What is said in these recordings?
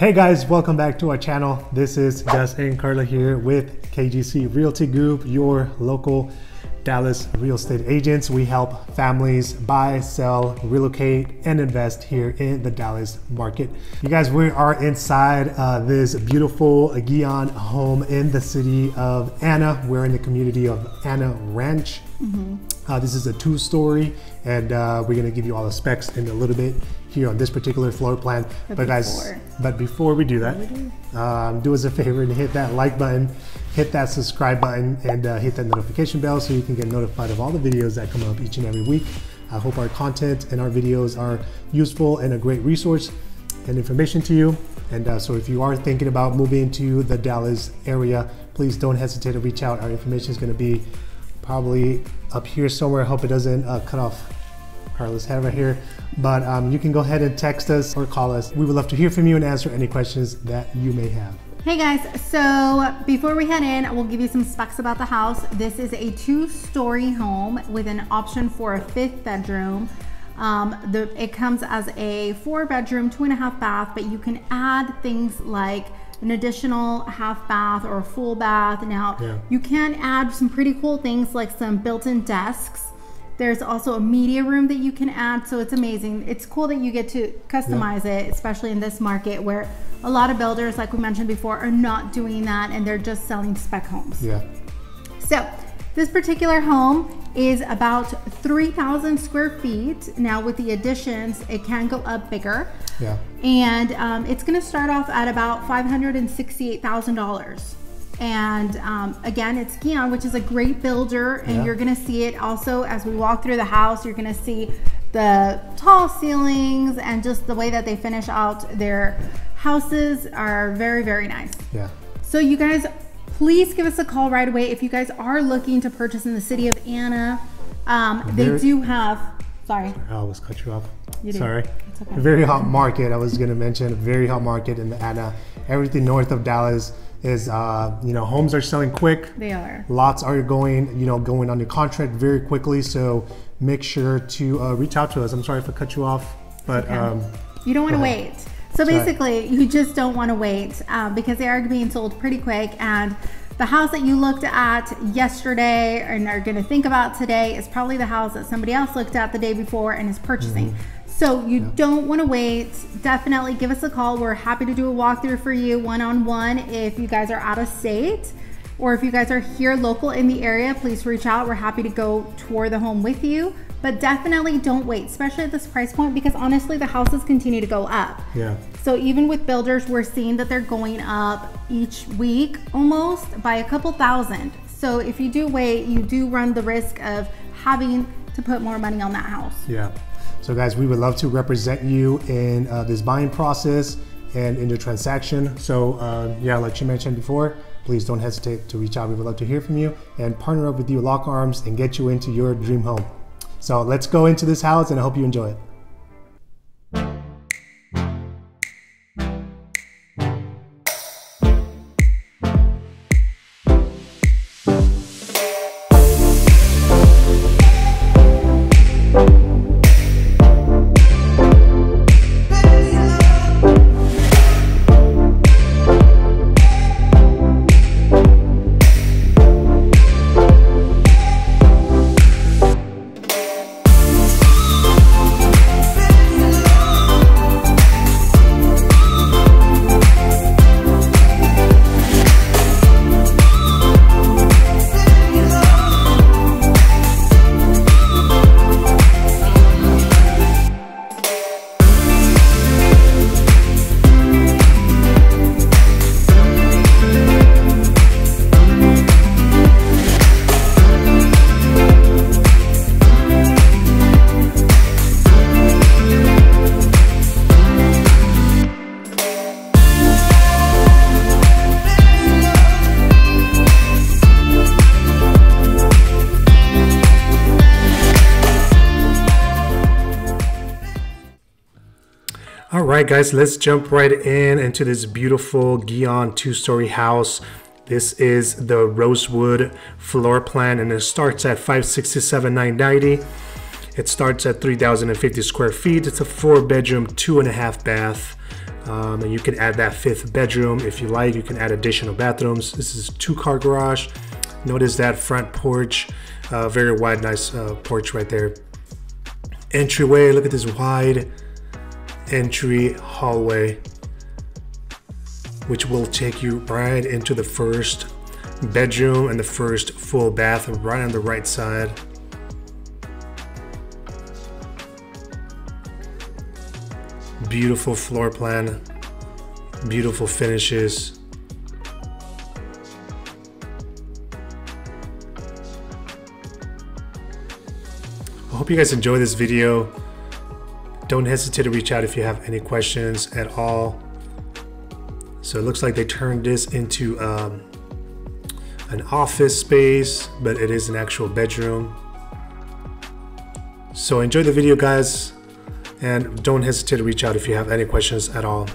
Hey guys, welcome back to our channel. This is Gus and Carla here with KGC Realty Group, your local Dallas real estate agents. We help families buy, sell, relocate, and invest here in the Dallas market. You guys, we are inside this beautiful Gehan home in the city of Anna. We're in the community of Anna Ranch. This is a two-story, and we're gonna give you all the specs in a little bit here on this particular floor plan. But before we do that, do us a favor and hit that like button, hit that subscribe button, and hit that notification bell so you can get notified of all the videos that come up each and every week. I hope our content and our videos are useful and a great resource and information to you. And so if you are thinking about moving to the Dallas area, please don't hesitate to reach out. Our information is gonna be probably up here somewhere. I hope it doesn't cut off Carla's head right here, but you can go ahead and text us or call us. We would love to hear from you and answer any questions that you may have. Hey guys, so before we head in, we'll give you some specs about the house. This is a two-story home with an option for a fifth bedroom. It comes as a four-bedroom, 2.5 bath, but you can add things like an additional half bath or a full bath. Now, you can add some pretty cool things like some built-in desks. There's also a media room that you can add, so it's amazing. It's cool that you get to customize it, especially in this market where a lot of builders, like we mentioned before, are not doing that and they're just selling spec homes. So this particular home is about 3,000 square feet. Now with the additions, it can go up bigger. And it's gonna start off at about $568,000. And again, it's Gehan, which is a great builder, and you're gonna see it also as we walk through the house. You're gonna see the tall ceilings and just the way that they finish out their houses are very, very nice. So you guys, please give us a call right away if you guys are looking to purchase in the city of Anna. They do have, I always cut you off. You did. Sorry. It's okay. A very hot market. I was gonna mention a very hot market in Anna. Everything north of Dallas is, you know, homes are selling quick. They are. Lots are going, you know, going under contract very quickly. So make sure to reach out to us. I'm sorry if I cut you off, but you don't want to wait. So basically, you just don't want to wait because they are being sold pretty quick. And the house that you looked at yesterday and are going to think about today is probably the house that somebody else looked at the day before and is purchasing. So you don't want to wait. Definitely give us a call. We're happy to do a walkthrough for you one-on-one. If you guys are out of state or if you guys are here local in the area, please reach out. We're happy to go tour the home with you. But definitely don't wait, especially at this price point, because honestly, the houses continue to go up. So even with builders, we're seeing that they're going up each week almost by a couple thousand. So if you do wait, you do run the risk of having to put more money on that house. So guys, we would love to represent you in this buying process and in your transaction. So yeah, like she mentioned before, please don't hesitate to reach out. We would love to hear from you and partner up with you, lock arms, and get you into your dream home. So let's go into this house, and I hope you enjoy it. All right, guys, let's jump right in into this beautiful Gehan two-story house. This is the Rosewood floor plan, and it starts at $567,990. It starts at 3,050 square feet. It's a four-bedroom, 2.5 bath. And you can add that fifth bedroom if you like. You can add additional bathrooms. This is a two-car garage. Notice that front porch, very wide, nice porch right there. Entryway, look at this wide entry hallway, which will take you right into the first bedroom and the first full bathroom right on the right side. Beautiful floor plan, beautiful finishes. I hope you guys enjoy this video. Don't hesitate to reach out if you have any questions at all. So it looks like they turned this into an office space, but it is an actual bedroom. So enjoy the video, guys. And don't hesitate to reach out if you have any questions at all.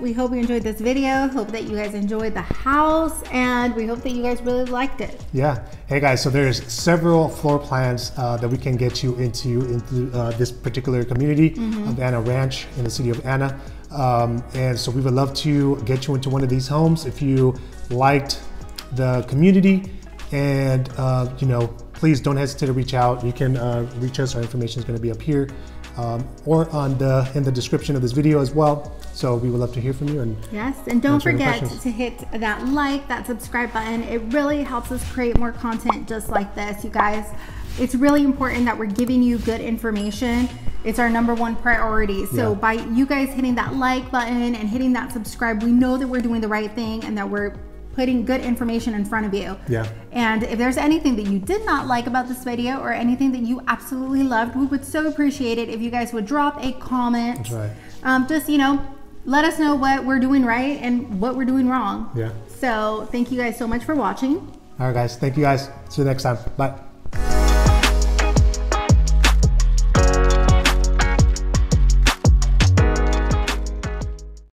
We hope you enjoyed this video. Hope that you guys enjoyed the house, and we hope that you guys really liked it. Yeah. Hey guys, so there's several floor plans that we can get you into this particular community of Anna Ranch in the city of Anna. And so we would love to get you into one of these homes. If you liked the community, and you know, please don't hesitate to reach out. You can reach us. Our information is going to be up here, or in the description of this video as well. So we would love to hear from you. And yes, and don't forget to hit that like, that subscribe button. It really helps us create more content just like this, you guys. It's really important that we're giving you good information. It's our #1 priority. So by you guys hitting that like button and hitting that subscribe, we know that we're doing the right thing and that we're putting good information in front of you. Yeah. And if there's anything that you did not like about this video or anything that you absolutely loved, we would so appreciate it if you guys would drop a comment. That's right. Just, you know, let us know what we're doing right and what we're doing wrong. Yeah. So thank you guys so much for watching. All right, guys. Thank you guys. See you next time. Bye.